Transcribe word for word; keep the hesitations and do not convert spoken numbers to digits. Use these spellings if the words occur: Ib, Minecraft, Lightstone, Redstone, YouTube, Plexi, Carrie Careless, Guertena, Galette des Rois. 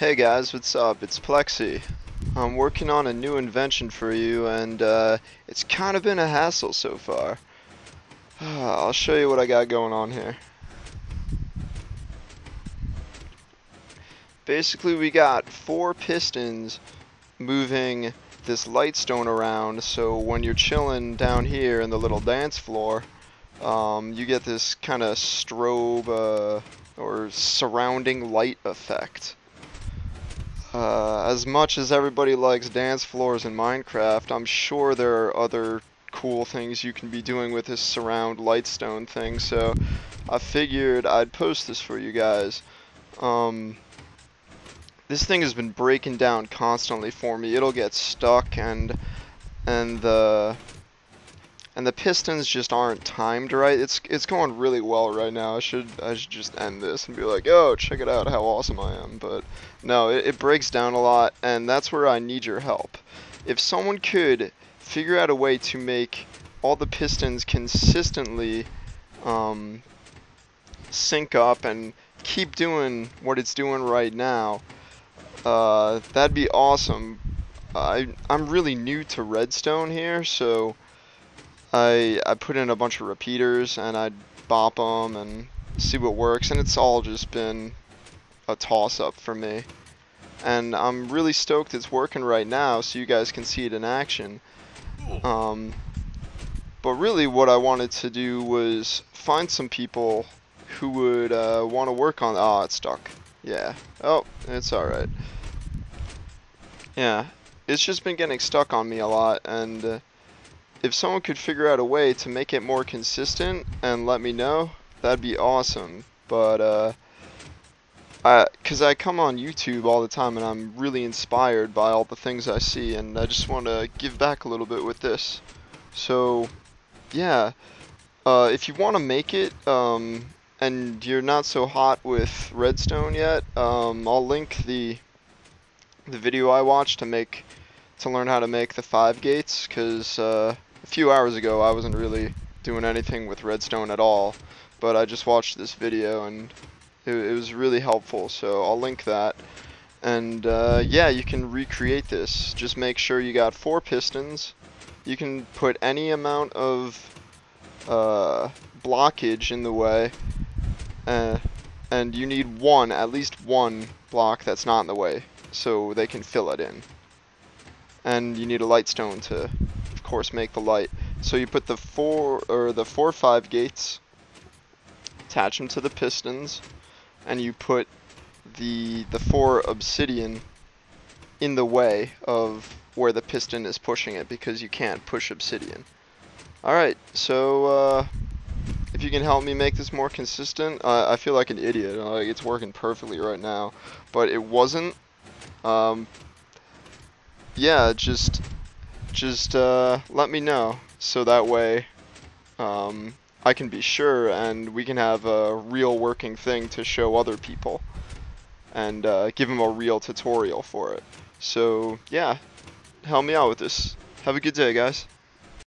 Hey guys, what's up? It's Plexi. I'm working on a new invention for you, and uh, it's kind of been a hassle so far. I'll show you what I got going on here. Basically, we got four pistons moving this lightstone around, so when you're chilling down here in the little dance floor, um, you get this kind of strobe uh, or surrounding light effect. Uh, as much as everybody likes dance floors in Minecraft, I'm sure there are other cool things you can be doing with this surround lightstone thing, so I figured I'd post this for you guys. Um, this thing has been breaking down constantly for me. It'll get stuck, and and the and the pistons just aren't timed right. It's it's going really well right now. I should I should just end this and be like, oh, check it out, how awesome I am. But no, it, it breaks down a lot, and that's where I need your help. If someone could figure out a way to make all the pistons consistently um, sync up and keep doing what it's doing right now, uh, that'd be awesome. I I'm really new to Redstone here, so I, I put in a bunch of repeaters and I'd bop them and see what works, and it's all just been a toss-up for me, and I'm really stoked it's working right now so you guys can see it in action. Um, but really what I wanted to do was find some people who would uh, want to work on... Oh, it's stuck. Yeah. Oh, it's alright. Yeah, it's just been getting stuck on me a lot, and uh, if someone could figure out a way to make it more consistent and let me know, that'd be awesome. But, uh, I, cause I come on YouTube all the time and I'm really inspired by all the things I see, and I just want to give back a little bit with this. So, yeah, uh, if you want to make it, um, and you're not so hot with Redstone yet, um, I'll link the, the video I watched to make, to learn how to make the five gates, cause, uh, a few hours ago I wasn't really doing anything with Redstone at all, but I just watched this video and it, it was really helpful, so I'll link that. And uh, yeah, you can recreate this. Just make sure you got four pistons. You can put any amount of uh, blockage in the way, uh, and you need one, at least one block that's not in the way, so they can fill it in. And you need a lightstone to, of course, make the light. So you put the four or the four five gates, attach them to the pistons, and you put the the four obsidian in the way of where the piston is pushing it, because you can't push obsidian. All right, so uh, if you can help me make this more consistent, uh, I feel like an idiot. Like, it's working perfectly right now, but it wasn't. Um, yeah, just just uh, let me know, so that way um, I can be sure, and we can have a real working thing to show other people and uh, give them a real tutorial for it. So yeah, help me out with this. Have a good day, guys.